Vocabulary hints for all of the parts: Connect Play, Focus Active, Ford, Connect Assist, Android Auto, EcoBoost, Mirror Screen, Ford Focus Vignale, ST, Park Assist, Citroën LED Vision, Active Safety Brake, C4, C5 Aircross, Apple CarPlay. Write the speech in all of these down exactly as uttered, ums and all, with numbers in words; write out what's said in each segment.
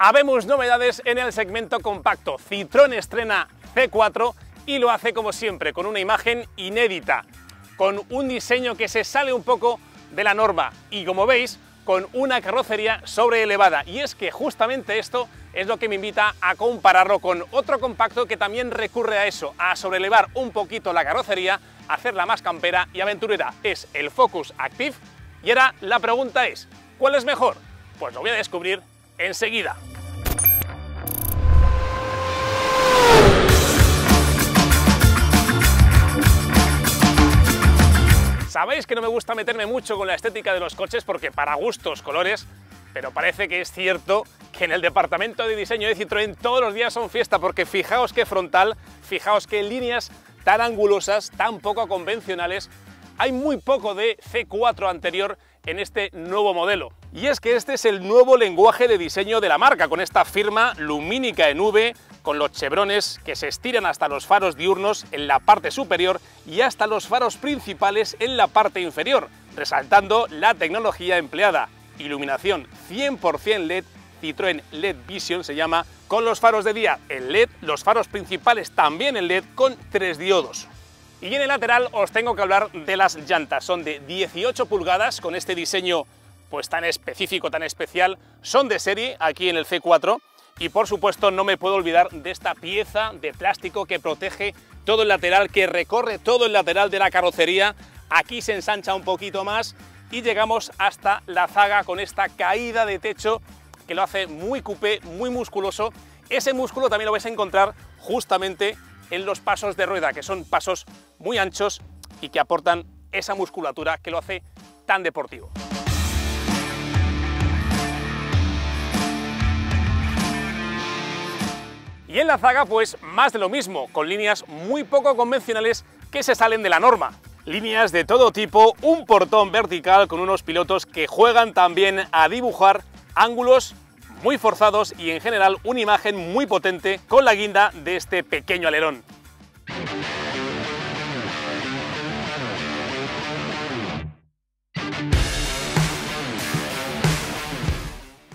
Habemos novedades en el segmento compacto. Citroën estrena C cuatro y lo hace como siempre, con una imagen inédita, con un diseño que se sale un poco de la norma y, como veis, con una carrocería sobreelevada. Y es que justamente esto es lo que me invita a compararlo con otro compacto que también recurre a eso, a sobrelevar un poquito la carrocería, hacerla más campera y aventurera. Es el Focus Active. Y ahora la pregunta es, ¿cuál es mejor? Pues lo voy a descubrir enseguida. Sabéis que no me gusta meterme mucho con la estética de los coches porque para gustos colores, pero parece que es cierto que en el departamento de diseño de Citroën todos los días son fiesta, porque fijaos qué frontal, fijaos qué líneas tan angulosas, tan poco convencionales. Hay muy poco de C cuatro anterior en este nuevo modelo. Y es que este es el nuevo lenguaje de diseño de la marca, con esta firma lumínica en V, con los chevrones que se estiran hasta los faros diurnos en la parte superior y hasta los faros principales en la parte inferior, resaltando la tecnología empleada. Iluminación cien por cien L E D, Citroën L E D Vision se llama, con los faros de día en L E D, los faros principales también en L E D, con tres diodos. Y en el lateral os tengo que hablar de las llantas. Son de dieciocho pulgadas, con este diseño pues tan específico, tan especial. Son de serie aquí en el C cuatro y, por supuesto, no me puedo olvidar de esta pieza de plástico que protege todo el lateral, que recorre todo el lateral de la carrocería. Aquí se ensancha un poquito más y llegamos hasta la zaga con esta caída de techo que lo hace muy coupé, muy musculoso. Ese músculo también lo vais a encontrar justamente en los pasos de rueda, que son pasos muy anchos y que aportan esa musculatura que lo hace tan deportivo. Y en la zaga, pues más de lo mismo, con líneas muy poco convencionales que se salen de la norma. Líneas de todo tipo, un portón vertical con unos pilotos que juegan también a dibujar ángulos muy forzados y, en general, una imagen muy potente con la guinda de este pequeño alerón.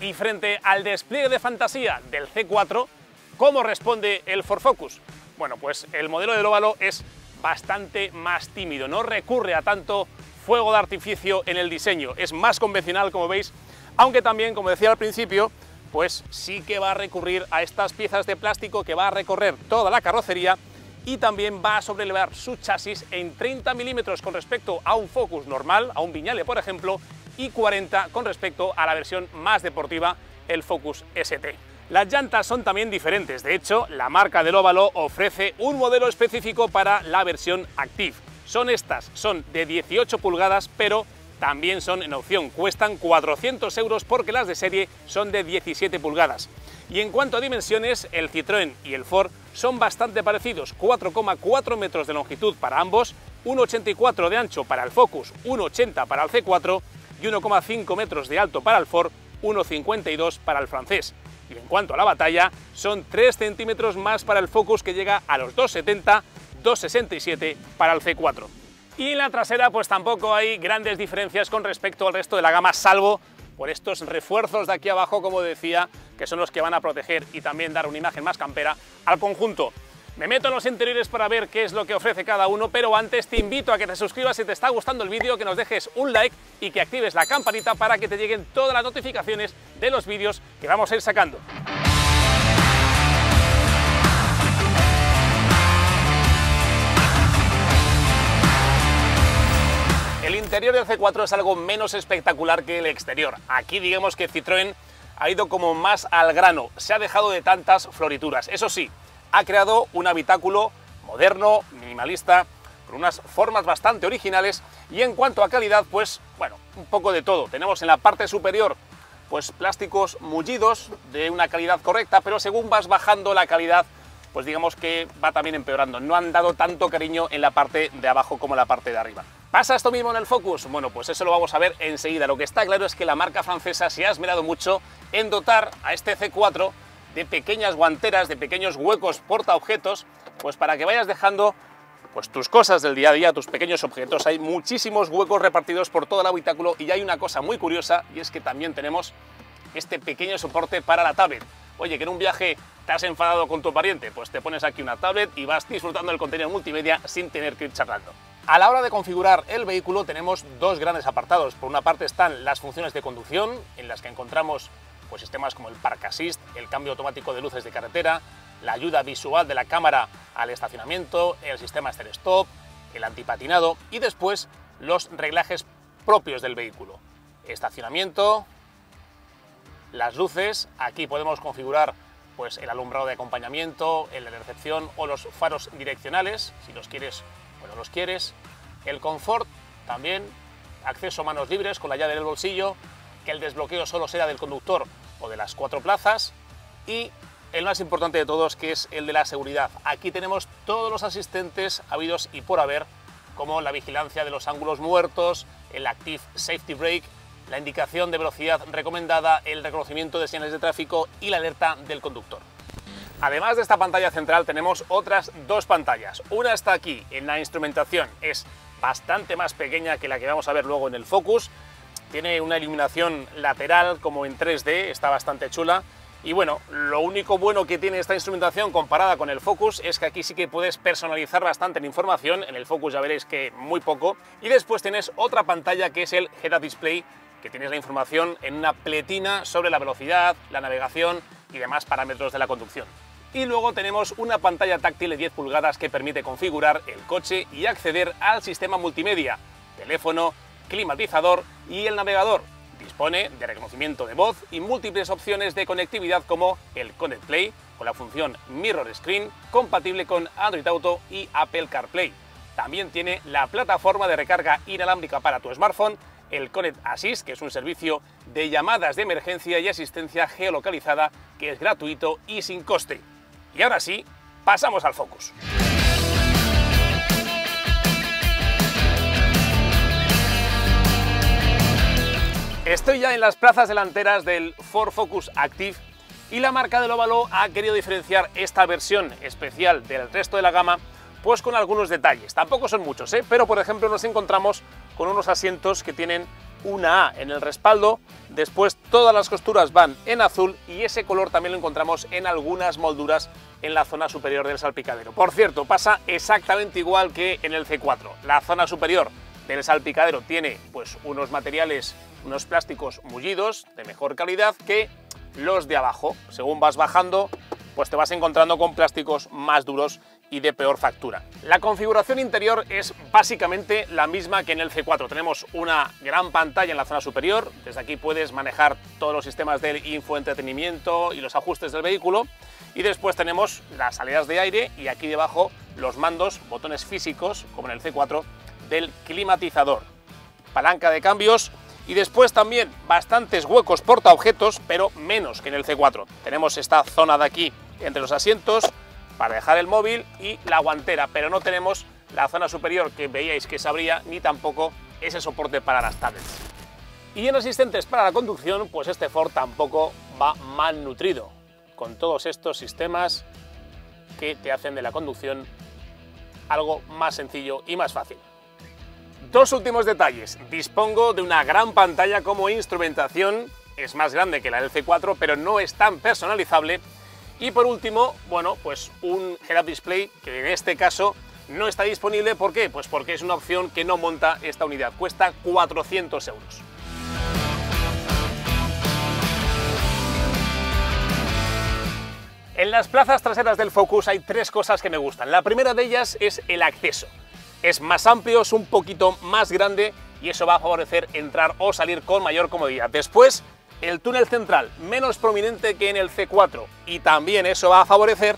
Y frente al despliegue de fantasía del C cuatro, ¿cómo responde el Ford Focus? Bueno, pues el modelo del óvalo es bastante más tímido, no recurre a tanto fuego de artificio en el diseño, es más convencional, como veis, aunque también, como decía al principio, pues sí que va a recurrir a estas piezas de plástico, que va a recorrer toda la carrocería y también va a sobrelevar su chasis en treinta milímetros con respecto a un Focus normal, a un Vignale por ejemplo, y cuarenta con respecto a la versión más deportiva, el Focus S T. Las llantas son también diferentes. De hecho, la marca del óvalo ofrece un modelo específico para la versión Active. Son estas, son de dieciocho pulgadas, pero también son en opción, cuestan cuatrocientos euros porque las de serie son de diecisiete pulgadas. Y en cuanto a dimensiones, el Citroën y el Ford son bastante parecidos, cuatro coma cuatro metros de longitud para ambos, uno coma ochenta y cuatro de ancho para el Focus, uno coma ochenta para el C cuatro y uno coma cinco metros de alto para el Ford, uno coma cincuenta y dos para el francés. Y en cuanto a la batalla, son tres centímetros más para el Focus, que llega a los dos setenta, dos sesenta y siete para el C cuatro. Y en la trasera pues tampoco hay grandes diferencias con respecto al resto de la gama, salvo por estos refuerzos de aquí abajo, como decía, que son los que van a proteger y también dar una imagen más campera al conjunto. Me meto en los interiores para ver qué es lo que ofrece cada uno, pero antes te invito a que te suscribas si te está gustando el vídeo, que nos dejes un like y que actives la campanita para que te lleguen todas las notificaciones de los vídeos que vamos a ir sacando. El interior del C cuatro es algo menos espectacular que el exterior. Aquí digamos que Citroën ha ido como más al grano, se ha dejado de tantas florituras. Eso sí, ha creado un habitáculo moderno, minimalista, con unas formas bastante originales. Y en cuanto a calidad, pues bueno, un poco de todo. Tenemos en la parte superior pues plásticos mullidos de una calidad correcta, pero según vas bajando la calidad, pues digamos que va también empeorando. No han dado tanto cariño en la parte de abajo como en la parte de arriba. ¿Pasa esto mismo en el Focus? Bueno, pues eso lo vamos a ver enseguida. Lo que está claro es que la marca francesa se ha esmerado mucho en dotar a este C cuatro de pequeñas guanteras, de pequeños huecos portaobjetos, pues para que vayas dejando pues tus cosas del día a día, tus pequeños objetos. Hay muchísimos huecos repartidos por todo el habitáculo y hay una cosa muy curiosa, y es que también tenemos este pequeño soporte para la tablet. Oye, que en un viaje te has enfadado con tu pariente, pues te pones aquí una tablet y vas disfrutando del contenido multimedia sin tener que ir charlando. A la hora de configurar el vehículo tenemos dos grandes apartados. Por una parte están las funciones de conducción, en las que encontramos pues, sistemas como el Park Assist, el cambio automático de luces de carretera, la ayuda visual de la cámara al estacionamiento, el sistema Start Stop, el antipatinado y después los reglajes propios del vehículo. Estacionamiento, las luces, aquí podemos configurar pues, el alumbrado de acompañamiento, el de recepción o los faros direccionales, si los quieres o no los quieres, el confort también, acceso a manos libres con la llave del bolsillo, que el desbloqueo solo sea del conductor o de las cuatro plazas y el más importante de todos, que es el de la seguridad. Aquí tenemos todos los asistentes habidos y por haber, como la vigilancia de los ángulos muertos, el Active Safety Brake, la indicación de velocidad recomendada, el reconocimiento de señales de tráfico y la alerta del conductor. Además de esta pantalla central tenemos otras dos pantallas. Una está aquí, en la instrumentación, es bastante más pequeña que la que vamos a ver luego en el Focus. Tiene una iluminación lateral como en tres D, está bastante chula. Y bueno, lo único bueno que tiene esta instrumentación comparada con el Focus es que aquí sí que puedes personalizar bastante la información, en el Focus ya veréis que muy poco. Y después tienes otra pantalla que es el Head-Up Display, que tienes la información en una pletina sobre la velocidad, la navegación y demás parámetros de la conducción. Y luego tenemos una pantalla táctil de diez pulgadas que permite configurar el coche y acceder al sistema multimedia, teléfono, climatizador y el navegador. Dispone de reconocimiento de voz y múltiples opciones de conectividad como el Connect Play, con la función Mirror Screen, compatible con Android Auto y Apple CarPlay. También tiene la plataforma de recarga inalámbrica para tu smartphone, el Connect Assist, que es un servicio de llamadas de emergencia y asistencia geolocalizada que es gratuito y sin coste. Y ahora sí, pasamos al Focus. Estoy ya en las plazas delanteras del Ford Focus Active y la marca del óvalo ha querido diferenciar esta versión especial del resto de la gama pues con algunos detalles. Tampoco son muchos, ¿eh? Pero por ejemplo nos encontramos con unos asientos que tienen una A en el respaldo, después todas las costuras van en azul y ese color también lo encontramos en algunas molduras en la zona superior del salpicadero. Por cierto, pasa exactamente igual que en el C cuatro. La zona superior del salpicadero tiene pues unos materiales, unos plásticos mullidos de mejor calidad que los de abajo. Según vas bajando, pues te vas encontrando con plásticos más duros y de peor factura. La configuración interior es básicamente la misma que en el C cuatro. Tenemos una gran pantalla en la zona superior. Desde aquí puedes manejar todos los sistemas del infoentretenimiento y los ajustes del vehículo. Y después tenemos las salidas de aire y aquí debajo los mandos, botones físicos, como en el C cuatro, del climatizador, palanca de cambios y después también bastantes huecos portaobjetos, pero menos que en el C cuatro. Tenemos esta zona de aquí entre los asientos para dejar el móvil y la guantera, pero no tenemos la zona superior que veíais que se abría ni tampoco ese soporte para las tablets. Y en asistentes para la conducción, pues este Ford tampoco va malnutrido, con todos estos sistemas que te hacen de la conducción algo más sencillo y más fácil. Dos últimos detalles. Dispongo de una gran pantalla como instrumentación, es más grande que la del C cuatro, pero no es tan personalizable. Y por último, bueno, pues un head-up display que en este caso no está disponible. ¿Por qué? Pues porque es una opción que no monta esta unidad. Cuesta cuatrocientos euros. En las plazas traseras del Focus hay tres cosas que me gustan. La primera de ellas es el acceso. Es más amplio, es un poquito más grande y eso va a favorecer entrar o salir con mayor comodidad. Después, el túnel central, menos prominente que en el C cuatro y también eso va a favorecer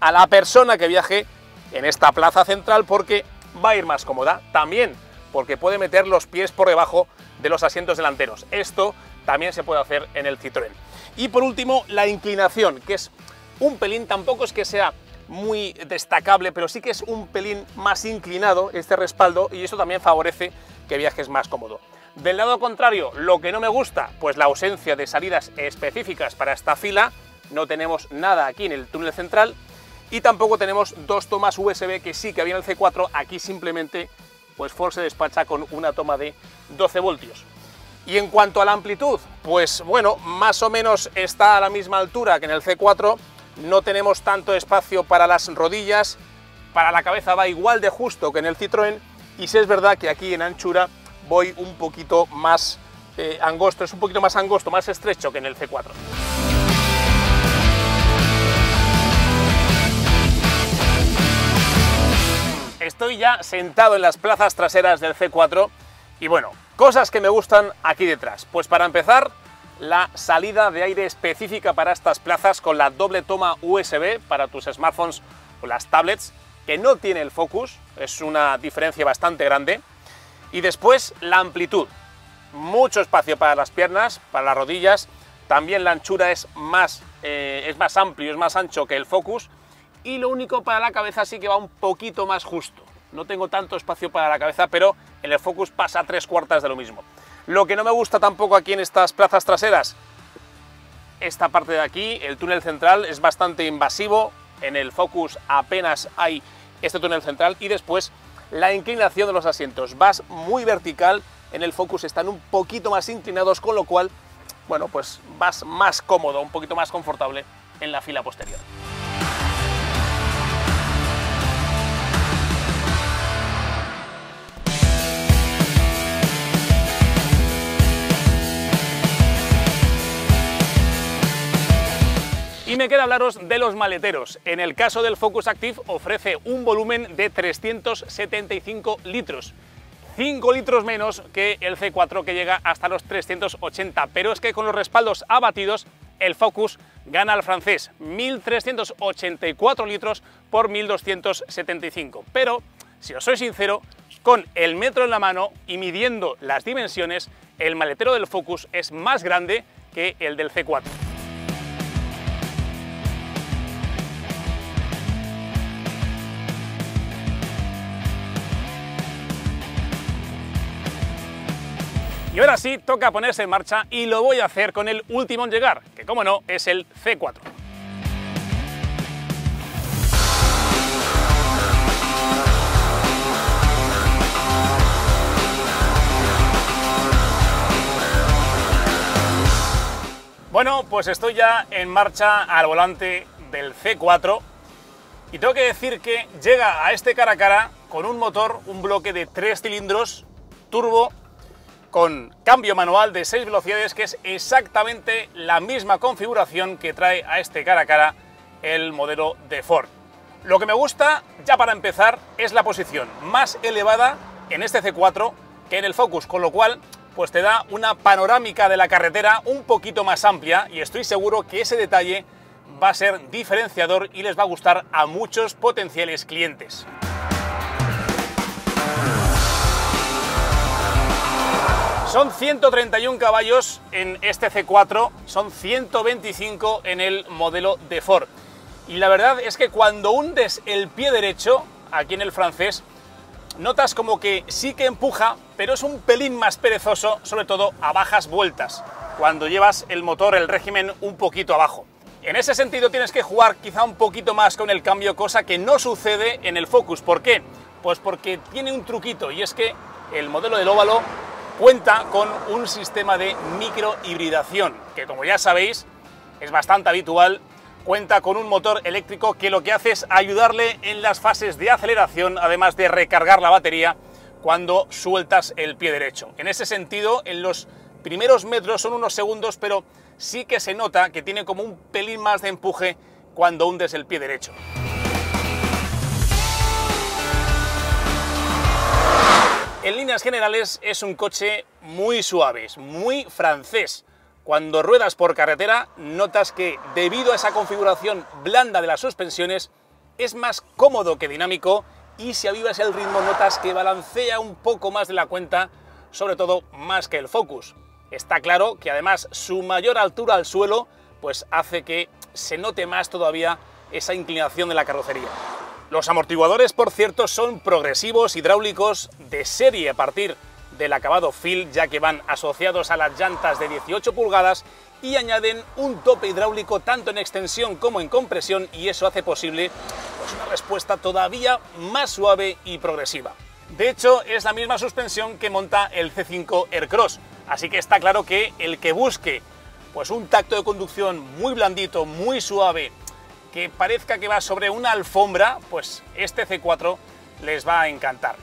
a la persona que viaje en esta plaza central porque va a ir más cómoda. También porque puede meter los pies por debajo de los asientos delanteros. Esto también se puede hacer en el Citroën. Y por último, la inclinación, que es un pelín, tampoco es que sea muy destacable, pero sí que es un pelín más inclinado este respaldo y eso también favorece que viajes más cómodo. Del lado contrario, lo que no me gusta, pues la ausencia de salidas específicas para esta fila, no tenemos nada aquí en el túnel central y tampoco tenemos dos tomas U S B que sí que había en el C cuatro, aquí simplemente pues Ford se despacha con una toma de doce voltios. Y en cuanto a la amplitud, pues bueno, más o menos está a la misma altura que en el C cuatro, no tenemos tanto espacio para las rodillas, para la cabeza va igual de justo que en el Citroën, y si es verdad que aquí en anchura voy un poquito más eh, angosto, es un poquito más angosto, más estrecho que en el C cuatro. Estoy ya sentado en las plazas traseras del C cuatro y bueno, cosas que me gustan aquí detrás. Pues para empezar, la salida de aire específica para estas plazas con la doble toma U S B para tus smartphones o las tablets, que no tiene el Focus, es una diferencia bastante grande. Y después la amplitud, mucho espacio para las piernas, para las rodillas, también la anchura es más, eh, es más amplio, es más ancho que el Focus, y lo único para la cabeza sí que va un poquito más justo. No tengo tanto espacio para la cabeza, pero en el Focus pasa a tres cuartas de lo mismo. Lo que no me gusta tampoco aquí en estas plazas traseras, esta parte de aquí, el túnel central, es bastante invasivo. En el Focus apenas hay este túnel central. Y después la inclinación de los asientos. Vas muy vertical, en el Focus están un poquito más inclinados, con lo cual, bueno, pues vas más cómodo, un poquito más confortable en la fila posterior. Y me queda hablaros de los maleteros. En el caso del Focus Active ofrece un volumen de trescientos setenta y cinco litros, cinco litros menos que el C cuatro, que llega hasta los trescientos ochenta, pero es que con los respaldos abatidos el Focus gana al francés, mil trescientos ochenta y cuatro litros por mil doscientos setenta y cinco. Pero, si os soy sincero, con el metro en la mano y midiendo las dimensiones, el maletero del Focus es más grande que el del C cuatro. Y ahora sí, toca ponerse en marcha, y lo voy a hacer con el último en llegar, que como no, es el C cuatro. Bueno, pues estoy ya en marcha al volante del C cuatro y tengo que decir que llega a este cara a cara con un motor, un bloque de tres cilindros, turbo, con cambio manual de seis velocidades, que es exactamente la misma configuración que trae a este cara a cara el modelo de Ford. Lo que me gusta, ya para empezar, es la posición más elevada en este C cuatro que en el Focus, con lo cual pues te da una panorámica de la carretera un poquito más amplia, y estoy seguro que ese detalle va a ser diferenciador y les va a gustar a muchos potenciales clientes. Son ciento treinta y un caballos en este C cuatro, son ciento veinticinco en el modelo de Ford. Y la verdad es que cuando hundes el pie derecho, aquí en el francés, notas como que sí que empuja, pero es un pelín más perezoso, sobre todo a bajas vueltas, cuando llevas el motor, el régimen, un poquito abajo. En ese sentido tienes que jugar quizá un poquito más con el cambio, cosa que no sucede en el Focus. ¿Por qué? Pues porque tiene un truquito, y es que el modelo del óvalo cuenta con un sistema de microhibridación, que como ya sabéis es bastante habitual, cuenta con un motor eléctrico que lo que hace es ayudarle en las fases de aceleración, además de recargar la batería cuando sueltas el pie derecho. En ese sentido, en los primeros metros son unos segundos, pero sí que se nota que tiene como un pelín más de empuje cuando hundes el pie derecho. En líneas generales es un coche muy suave, es muy francés. Cuando ruedas por carretera notas que, debido a esa configuración blanda de las suspensiones, es más cómodo que dinámico, y si avivas el ritmo notas que balancea un poco más de la cuenta, sobre todo más que el Focus. Está claro que además su mayor altura al suelo pues hace que se note más todavía esa inclinación de la carrocería. Los amortiguadores, por cierto, son progresivos, hidráulicos, de serie a partir del acabado Fill, ya que van asociados a las llantas de dieciocho pulgadas y añaden un tope hidráulico tanto en extensión como en compresión, y eso hace posible pues una respuesta todavía más suave y progresiva. De hecho, es la misma suspensión que monta el C cinco Aircross, Así que está claro que el que busque pues un tacto de conducción muy blandito, muy suave, que parezca que va sobre una alfombra, pues este C cuatro les va a encantar.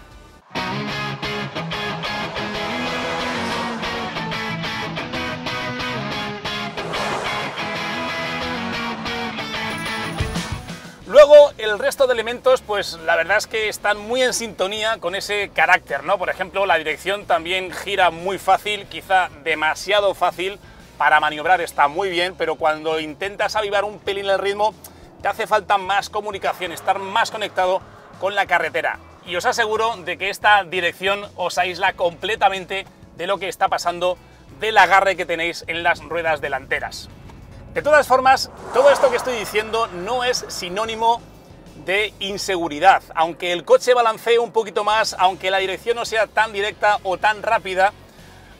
Luego, el resto de elementos, pues la verdad es que están muy en sintonía con ese carácter, ¿no? Por ejemplo, la dirección también gira muy fácil, quizá demasiado fácil. Para maniobrar está muy bien, pero cuando intentas avivar un pelín el ritmo, te hace falta más comunicación, estar más conectado con la carretera. Y os aseguro de que esta dirección os aísla completamente de lo que está pasando, del agarre que tenéis en las ruedas delanteras. De todas formas, todo esto que estoy diciendo no es sinónimo de inseguridad. Aunque el coche balancee un poquito más, aunque la dirección no sea tan directa o tan rápida,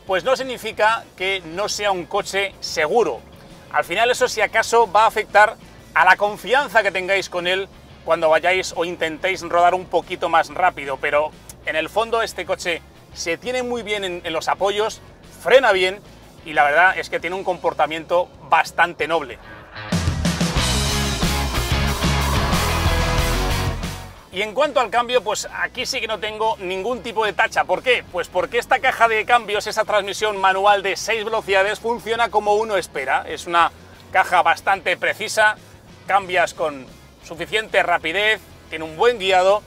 pues no significa que no sea un coche seguro. Al final eso, si acaso, va a afectar a la confianza que tengáis con él cuando vayáis o intentéis rodar un poquito más rápido. Pero en el fondo este coche se tiene muy bien en, en los apoyos, frena bien y la verdad es que tiene un comportamiento bastante noble. Y en cuanto al cambio, pues aquí sí que no tengo ningún tipo de tacha. ¿Por qué? Pues porque esta caja de cambios, esa transmisión manual de seis velocidades, funciona como uno espera. Es una caja bastante precisa, cambias con suficiente rapidez, tiene un buen guiado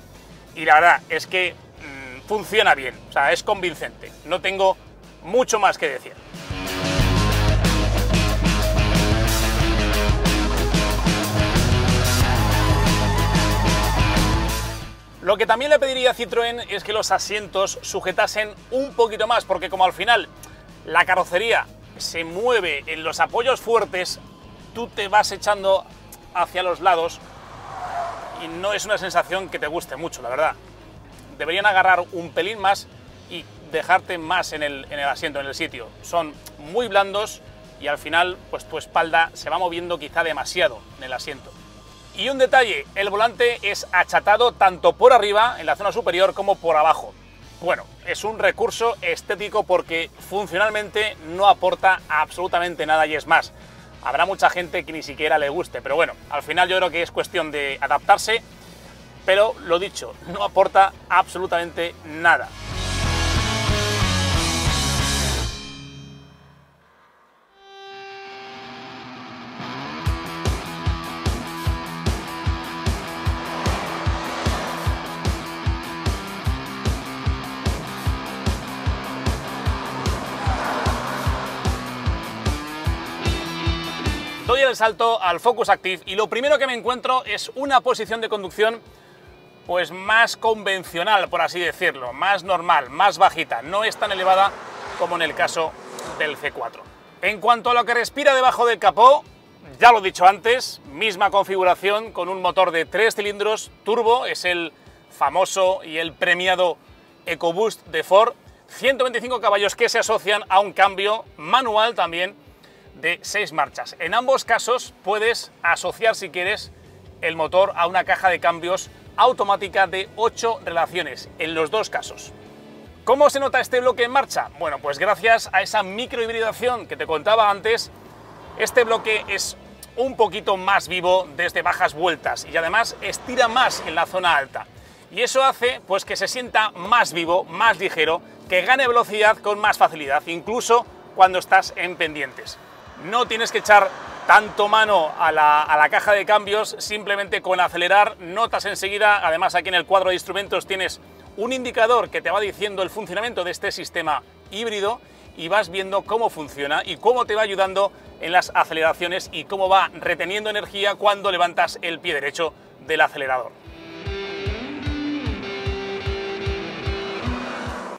y la verdad es que mmm, funciona bien, o sea, es convincente. No tengo mucho más que decir. Lo que también le pediría a Citroën es que los asientos sujetasen un poquito más, porque como al final la carrocería se mueve en los apoyos fuertes, tú te vas echando hacia los lados y no es una sensación que te guste mucho, la verdad. Deberían agarrar un pelín más y dejarte más en el, en el asiento, en el sitio. Son muy blandos y al final pues tu espalda se va moviendo quizá demasiado en el asiento. Y un detalle, el volante es achatado tanto por arriba, en la zona superior, como por abajo. Bueno, es un recurso estético porque funcionalmente no aporta absolutamente nada y es más, habrá mucha gente que ni siquiera le guste, pero bueno, al final yo creo que es cuestión de adaptarse, pero lo dicho, no aporta absolutamente nada. Doy el salto al Focus Active y lo primero que me encuentro es una posición de conducción pues más convencional, por así decirlo, más normal, más bajita, no es tan elevada como en el caso del C cuatro. En cuanto a lo que respira debajo del capó, ya lo he dicho antes, misma configuración con un motor de tres cilindros turbo, es el famoso y el premiado EcoBoost de Ford, ciento veinticinco caballos que se asocian a un cambio manual también de seis marchas. En ambos casos puedes asociar, si quieres, el motor a una caja de cambios automática de ocho relaciones, en los dos casos. ¿Cómo se nota este bloque en marcha? Bueno, pues gracias a esa microhibridación que te contaba antes, este bloque es un poquito más vivo desde bajas vueltas y además estira más en la zona alta. Y eso hace pues que se sienta más vivo, más ligero, que gane velocidad con más facilidad, incluso cuando estás en pendientes. No tienes que echar tanto mano a la, a la caja de cambios, simplemente con acelerar notas enseguida. Además, aquí en el cuadro de instrumentos tienes un indicador que te va diciendo el funcionamiento de este sistema híbrido y vas viendo cómo funciona y cómo te va ayudando en las aceleraciones y cómo va reteniendo energía cuando levantas el pie derecho del acelerador.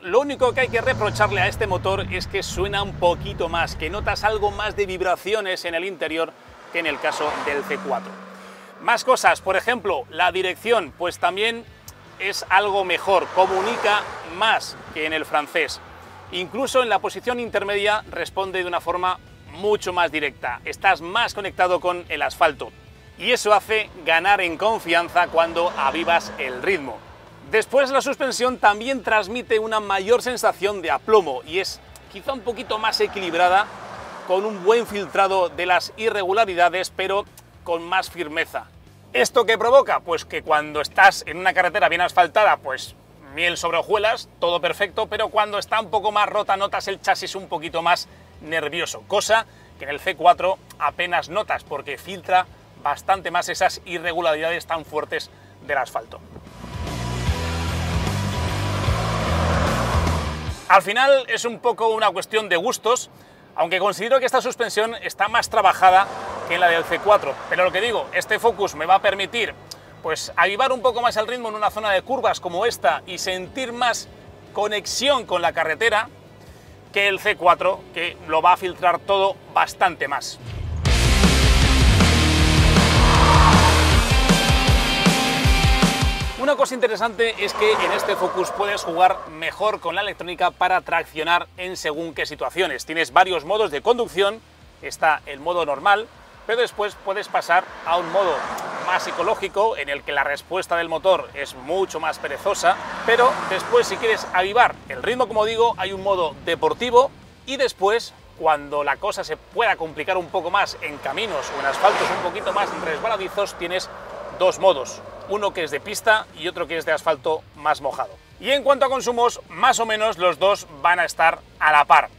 Lo único que hay que reprocharle a este motor es que suena un poquito más, que notas algo más de vibraciones en el interior que en el caso del C cuatro. Más cosas, por ejemplo, la dirección, pues también es algo mejor, comunica más que en el francés. Incluso en la posición intermedia responde de una forma mucho más directa, estás más conectado con el asfalto y eso hace ganar en confianza cuando avivas el ritmo. Después, la suspensión también transmite una mayor sensación de aplomo y es quizá un poquito más equilibrada, con un buen filtrado de las irregularidades, pero con más firmeza. ¿Esto qué provoca? Pues que cuando estás en una carretera bien asfaltada, pues miel sobre hojuelas, todo perfecto, pero cuando está un poco más rota notas el chasis un poquito más nervioso, cosa que en el C cuatro apenas notas porque filtra bastante más esas irregularidades tan fuertes del asfalto. Al final es un poco una cuestión de gustos, aunque considero que esta suspensión está más trabajada que la del C cuatro, pero lo que digo, este Focus me va a permitir pues avivar un poco más el ritmo en una zona de curvas como esta y sentir más conexión con la carretera que el C cuatro, que lo va a filtrar todo bastante más. Una cosa interesante es que en este Focus puedes jugar mejor con la electrónica para traccionar en según qué situaciones. Tienes varios modos de conducción, está el modo normal, pero después puedes pasar a un modo más ecológico en el que la respuesta del motor es mucho más perezosa, pero después si quieres avivar el ritmo, como digo, hay un modo deportivo y después, cuando la cosa se pueda complicar un poco más en caminos o en asfaltos un poquito más resbaladizos, tienes dos modos, uno que es de pista y otro que es de asfalto más mojado. Y en cuanto a consumos, más o menos los dos van a estar a la par.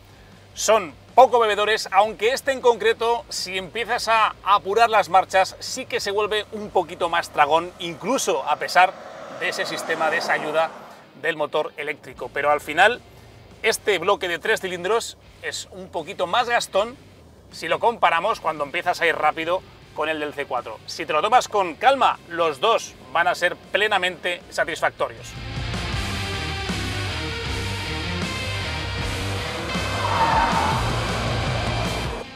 Son poco bebedores, aunque este en concreto, si empiezas a apurar las marchas, sí que se vuelve un poquito más tragón, incluso a pesar de ese sistema de esa ayuda del motor eléctrico. Pero al final, este bloque de tres cilindros es un poquito más gastón si lo comparamos cuando empiezas a ir rápido con el del C cuatro. Si te lo tomas con calma, los dos van a ser plenamente satisfactorios.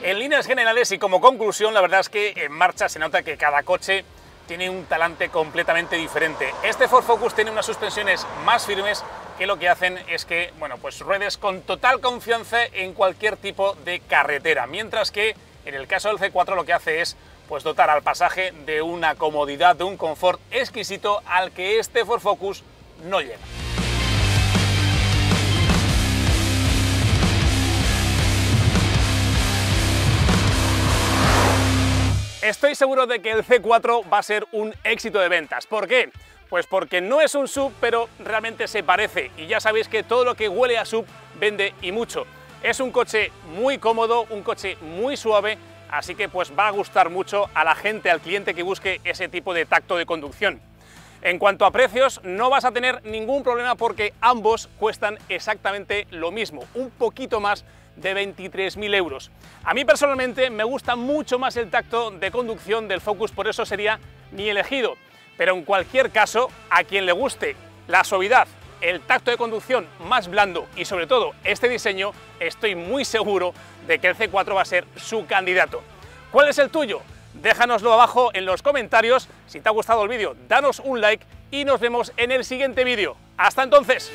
En líneas generales y como conclusión, la verdad es que en marcha se nota que cada coche tiene un talante completamente diferente. Este Ford Focus tiene unas suspensiones más firmes que lo que hacen es que, bueno, pues ruedes con total confianza en cualquier tipo de carretera, mientras que en el caso del C cuatro lo que hace es pues dotar al pasaje de una comodidad, de un confort exquisito al que este Ford Focus no llega. Estoy seguro de que el C cuatro va a ser un éxito de ventas. ¿Por qué? Pues porque no es un S U V, pero realmente se parece. Y ya sabéis que todo lo que huele a S U V vende y mucho. Es un coche muy cómodo, un coche muy suave, así que pues va a gustar mucho a la gente, al cliente que busque ese tipo de tacto de conducción. En cuanto a precios, no vas a tener ningún problema porque ambos cuestan exactamente lo mismo, un poquito más de veintitrés mil euros. A mí personalmente me gusta mucho más el tacto de conducción del Focus, por eso sería mi elegido. Pero en cualquier caso, a quien le guste la suavidad, el tacto de conducción más blando y sobre todo este diseño, estoy muy seguro de que el C cuatro va a ser su candidato. ¿Cuál es el tuyo? Déjanoslo abajo en los comentarios. Si te ha gustado el vídeo, danos un like y nos vemos en el siguiente vídeo. ¡Hasta entonces!